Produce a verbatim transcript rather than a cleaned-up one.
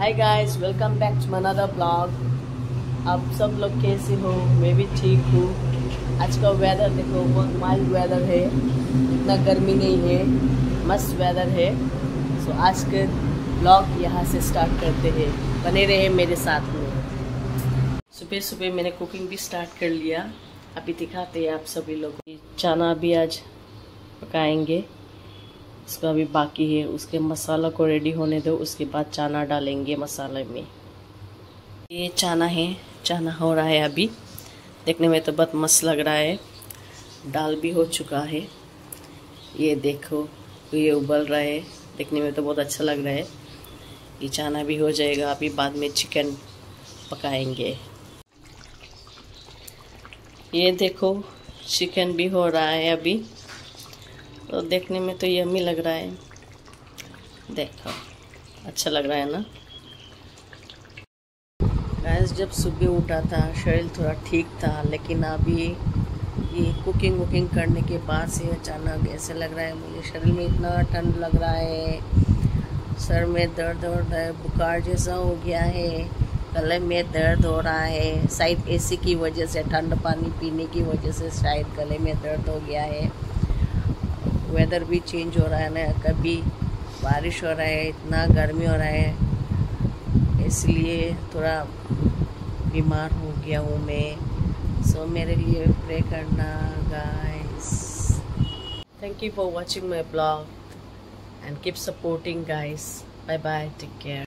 Hi guys, welcome back to another blog. आप सब लोग कैसे हो? मैं भी ठीक हूँ। आज का वेदर देखो, बहुत माइल्ड वेदर है, इतना गर्मी नहीं है, मस्त वेदर है। सो so, आज के ब्लॉग यहाँ से स्टार्ट करते हैं, बने रहे मेरे साथ में। सुबह सुबह मैंने कुकिंग भी स्टार्ट कर लिया, अभी दिखाते हैं आप सभी लोग। चना भी आज पकाएंगे, इसका भी बाकी है, उसके मसाला को रेडी होने दो, उसके बाद चना डालेंगे मसाले में। ये चना है, चना हो रहा है अभी, देखने में तो बहुत मस्त लग रहा है। दाल भी हो चुका है, ये देखो ये उबल रहा है, देखने में तो बहुत अच्छा लग रहा है। ये चना भी हो जाएगा, अभी बाद में चिकन पकाएंगे। ये देखो चिकन भी हो रहा है अभी, तो देखने में तो यम्मी लग रहा है, देखो अच्छा लग रहा है ना गाइस। जब सुबह उठा था शरीर थोड़ा ठीक था, लेकिन अभी ये कुकिंग वुकिंग करने के बाद से अचानक ऐसे लग रहा है मुझे, शरीर में इतना ठंड लग रहा है, सर में दर्द हो रहा है, बुखार जैसा हो गया है, गले में दर्द हो रहा है, शायद एसी की वजह से, ठंड पानी पीने की वजह से शायद गले में दर्द हो गया है। वेदर भी चेंज हो रहा है ना, कभी बारिश हो रहा है, इतना गर्मी हो रहा है, इसलिए थोड़ा बीमार हो गया हूँ मैं। सो so, मेरे लिए प्रे करना guys. Thank you for watching my blog and keep supporting guys. Bye bye, take care.